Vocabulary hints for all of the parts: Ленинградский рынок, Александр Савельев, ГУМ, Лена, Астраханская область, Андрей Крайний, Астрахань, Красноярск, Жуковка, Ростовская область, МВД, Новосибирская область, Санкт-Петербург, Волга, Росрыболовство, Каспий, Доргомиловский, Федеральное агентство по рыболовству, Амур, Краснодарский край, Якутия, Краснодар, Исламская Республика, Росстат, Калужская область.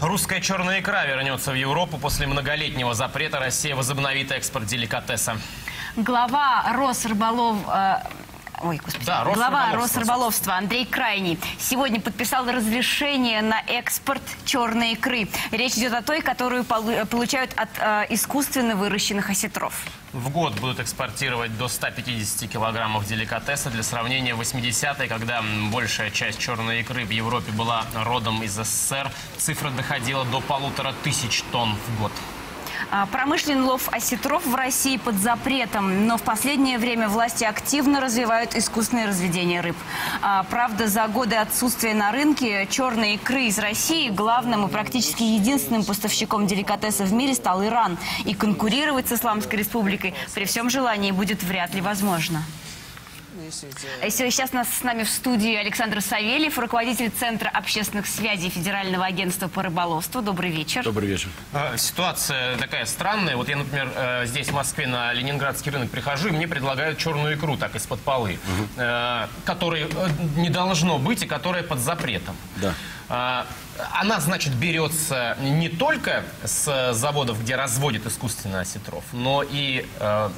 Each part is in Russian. Русская черная икра вернется в Европу после многолетнего запрета. Россия возобновит экспорт деликатеса. Глава Росрыболовства Андрей Крайний сегодня подписал разрешение на экспорт черной икры. Речь идет о той, которую получают от искусственно выращенных осетров. В год будут экспортировать до 150 килограммов деликатеса. Для сравнения, в 80-е, когда большая часть черной икры в Европе была родом из СССР, цифра доходила до 1500 тонн в год. Промышленный лов осетров в России под запретом, но в последнее время власти активно развивают искусственное разведение рыб. Правда, за годы отсутствия на рынке черной икры из России главным и практически единственным поставщиком деликатеса в мире стал Иран. И конкурировать с Исламской Республикой при всем желании будет вряд ли возможно. Сейчас с нами в студии Александр Савельев, руководитель Центра общественных связей Федерального агентства по рыболовству. Добрый вечер. Добрый вечер. Ситуация такая странная. Вот я, например, здесь, в Москве, на Ленинградский рынок прихожу, и мне предлагают черную икру, так, из-под полы, которой не должно быть и которая под запретом. Да. Она, значит, берется не только с заводов, где разводят искусственно осетров, но и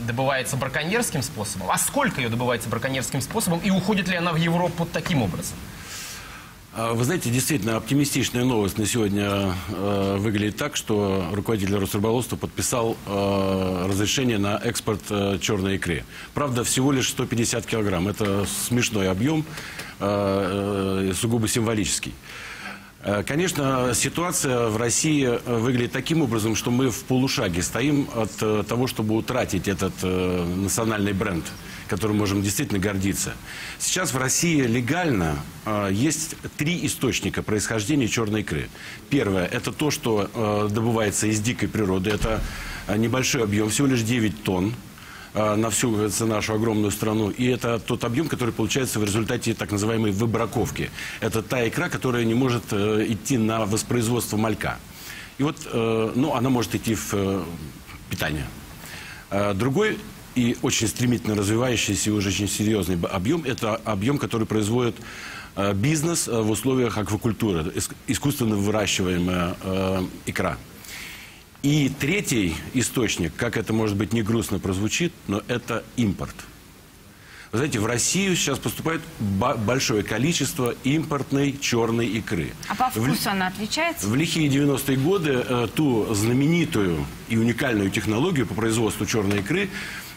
добывается браконьерским способом. А сколько ее добывается браконьерским способом и уходит ли она в Европу таким образом? Вы знаете, действительно, оптимистичная новость на сегодня выглядит так, что руководитель Росрыболовства подписал разрешение на экспорт черной икры. Правда, всего лишь 150 килограмм. Это смешной объем, сугубо символический. Конечно, ситуация в России выглядит таким образом, что мы в полушаге стоим от того, чтобы утратить этот национальный бренд, которым можем действительно гордиться. Сейчас в России легально есть 3 источника происхождения черной икры. Первое – это то, что добывается из дикой природы. Это небольшой объем, всего лишь 9 тонн. На всю нашу огромную страну. И это тот объем, который получается в результате так называемой выбраковки. Это та икра, которая не может идти на воспроизводство малька. И вот, ну, она может идти в питание. Другой и очень стремительно развивающийся и уже очень серьезный объем, это объем, который производит бизнес в условиях аквакультуры, искусственно выращиваемая икра. И третий источник, как это, может быть, не грустно прозвучит, но это импорт. Вы знаете, в Россию сейчас поступает большое количество импортной черной икры. А по вкусу она отличается? В лихие 90-е годы ту знаменитую и уникальную технологию по производству черной икры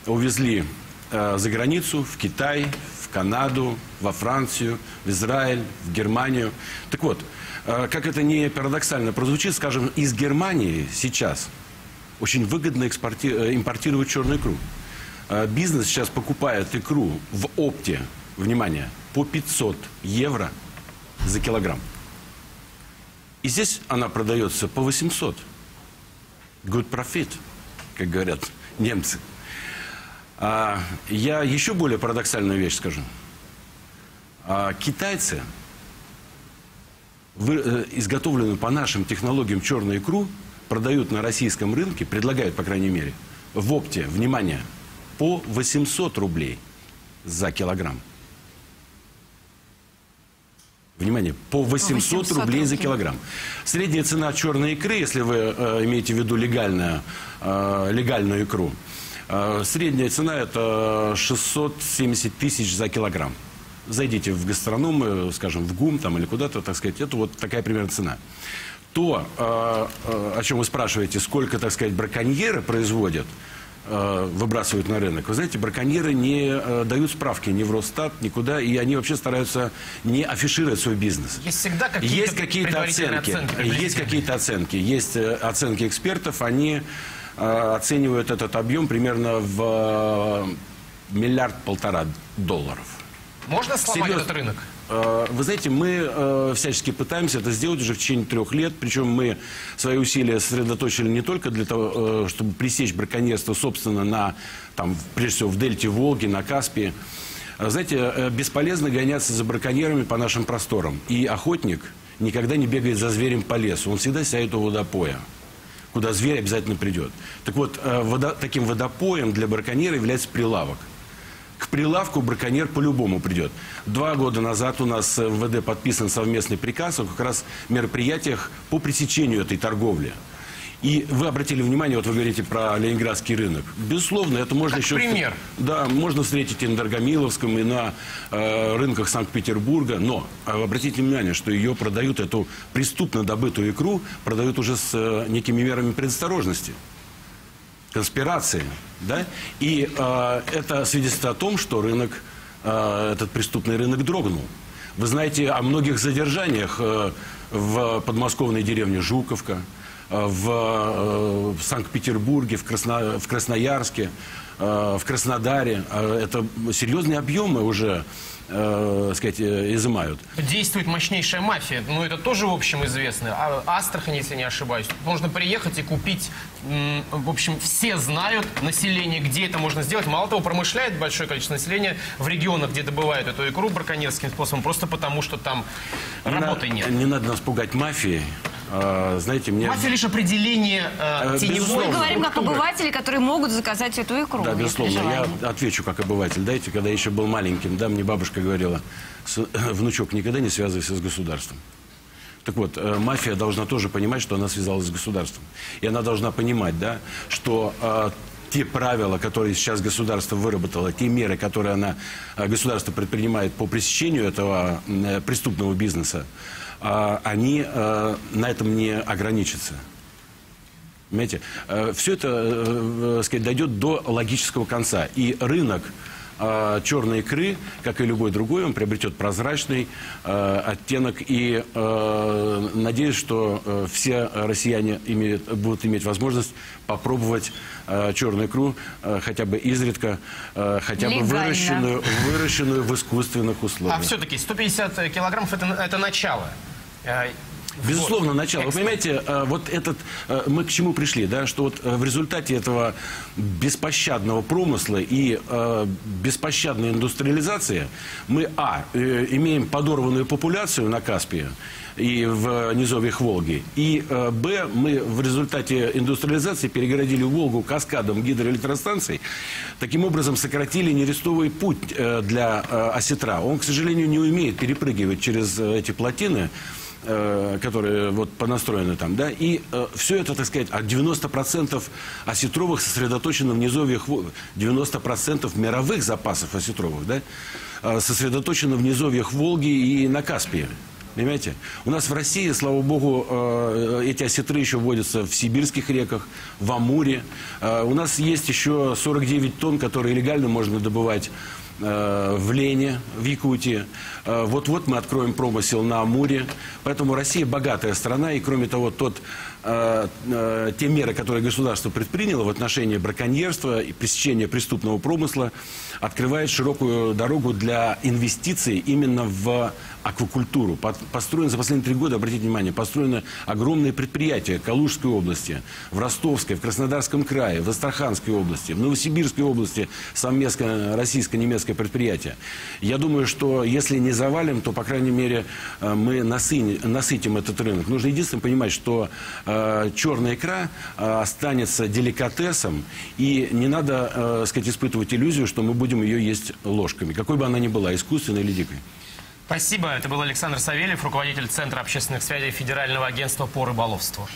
увезли за границу, в Китай, в Канаду, во Францию, в Израиль, в Германию. Так вот, как это не парадоксально прозвучит, скажем, из Германии сейчас очень выгодно импортировать черную икру. Бизнес сейчас покупает икру в опте, внимание, по 500 евро за килограмм. И здесь она продается по 800. Good profit, как говорят немцы. А я еще более парадоксальную вещь скажу. Китайцы изготовленную по нашим технологиям черную икру продают на российском рынке, предлагают, по крайней мере, в опте, внимание, по 800 рублей за килограмм. Внимание, по 800 рублей за килограмм. Средняя цена черной икры, если вы имеете в виду легальную икру, средняя цена – это 670 тысяч за килограмм. Зайдите в гастрономы, скажем, в ГУМ там, или куда-то, так сказать, это вот такая примерно цена. То, о чем вы спрашиваете, сколько, так сказать, браконьеры производят, выбрасывают на рынок. Вы знаете, браконьеры не дают справки ни в Росстат, никуда, и они вообще стараются не афишировать свой бизнес. Есть всегда какие-то оценки. Есть какие-то оценки. Есть оценки экспертов, они оценивают этот объем примерно в 1,5 миллиарда долларов. Можно сломать этот рынок? Вы знаете, мы всячески пытаемся это сделать уже в течение 3 лет. Причем мы свои усилия сосредоточили не только для того, чтобы пресечь браконьерство, собственно, на, там, прежде всего, в дельте Волги, на Каспии. Знаете, бесполезно гоняться за браконьерами по нашим просторам. И охотник никогда не бегает за зверем по лесу. Он всегда сядет у водопоя, куда зверь обязательно придет. Так вот, таким водопоем для браконьера является прилавок. к прилавку браконьер по-любому придет. 2 года назад у нас в МВД подписан совместный приказ о как раз мероприятиях по пресечению этой торговли. И вы обратили внимание, вот вы говорите про Ленинградский рынок. Безусловно, это можно как еще... пример. Да, можно встретить и на Доргомиловском, и на рынках Санкт-Петербурга. Но обратите внимание, что ее продают, эту преступно добытую икру, продают уже с некими мерами предосторожности. Конспирации. Да? И это свидетельствует о том, что рынок, этот преступный рынок дрогнул. Вы знаете о многих задержаниях в подмосковной деревне Жуковка, в Санкт-Петербурге, в Красноярске, в Краснодаре. Это серьезные объемы уже, сказать, изымают. Действует мощнейшая мафия. Но это тоже, в общем, известно. Астрахань, если не ошибаюсь. Можно приехать и купить. В общем, все знают население, где это можно сделать. Мало того, промышляет большое количество населения в регионах, где добывают эту икру браконьерским способом. Просто потому, что там работы нет. Не надо нас пугать мафией. Знаете, мне... Мафия лишь определение теневой. Мы говорим как обыватели, которые могут заказать эту икру. Да, безусловно. Я отвечу как обыватель. Дайте, когда я еще был маленьким, да, мне бабушка говорила: внучок, никогда не связывайся с государством. Так вот, мафия должна тоже понимать, что она связалась с государством. И она должна понимать, да, что те правила, которые сейчас государство выработало, те меры, которые государство предпринимает по пресечению этого преступного бизнеса, они на этом не ограничатся. Понимаете? Все это, сказать, дойдет до логического конца. И рынок черной икры, как и любой другой, он приобретет прозрачный оттенок. И надеюсь, что все россияне будут иметь возможность попробовать черную икру хотя бы изредка, хотя бы выращенную в искусственных условиях. А все-таки 150 килограммов – это начало. Безусловно, начало. Вы понимаете, вот этот, мы к чему пришли, да, что вот в результате этого беспощадного промысла и беспощадной индустриализации мы, имеем подорванную популяцию на Каспии и в низовьях Волги, и, б, мы в результате индустриализации перегородили Волгу каскадом гидроэлектростанций, таким образом сократили нерестовый путь для осетра. Он, к сожалению, не умеет перепрыгивать через эти плотины, которые вот понастроены там, да, и все это, так сказать, от 90% осетровых сосредоточено в низовьях, 90% мировых запасов осетровых, да, сосредоточено в низовьях Волги и на Каспии. Понимаете? У нас в России, слава богу, эти осетры еще водятся в сибирских реках, в Амуре. У нас есть еще 49 тонн, которые легально можно добывать в Лене, в Якутии. Вот-вот мы откроем промысел на Амуре. Поэтому Россия богатая страна. И кроме того, те меры, которые государство предприняло в отношении браконьерства и пресечения преступного промысла, открывает широкую дорогу для инвестиций именно в аквакультуру. Построено за последние 3 года, обратите внимание, построено огромные предприятия в Калужской области, в Ростовской, в Краснодарском крае, в Астраханской области, в Новосибирской области совместно российско-немецкое предприятие. Я думаю, что если не завалим, то, по крайней мере, мы насытим этот рынок. Нужно единственное понимать, что черная икра останется деликатесом, и не надо, сказать, испытывать иллюзию, что мы будем ее есть ложками, какой бы она ни была, искусственной или дикой. Спасибо. Это был Александр Савельев, руководитель Центра общественных связей Федерального агентства по рыболовству.